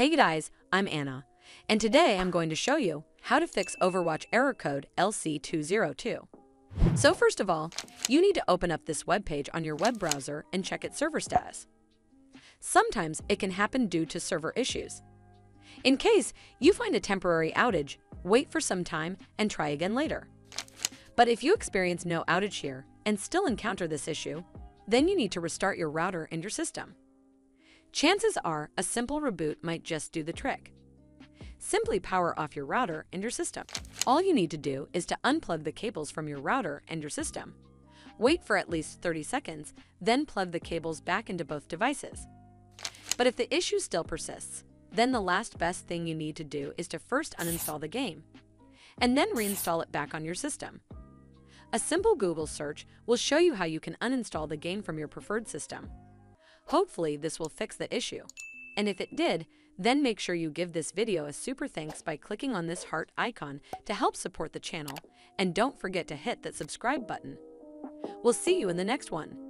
Hey guys, I'm Anna, and today I'm going to show you how to fix Overwatch error code LC202. So first of all, you need to open up this web page on your web browser and check its server status. Sometimes it can happen due to server issues. In case you find a temporary outage, wait for some time and try again later. But if you experience no outage here and still encounter this issue, then you need to restart your router and your system. Chances are a simple reboot might just do the trick. Simply power off your router and your system. All you need to do is to unplug the cables from your router and your system. Wait for at least 30 seconds, then plug the cables back into both devices. But if the issue still persists, then the last best thing you need to do is to first uninstall the game, and then reinstall it back on your system. A simple Google search will show you how you can uninstall the game from your preferred system. Hopefully this will fix the issue, and if it did, then make sure you give this video a super thanks by clicking on this heart icon to help support the channel, and don't forget to hit that subscribe button. We'll see you in the next one.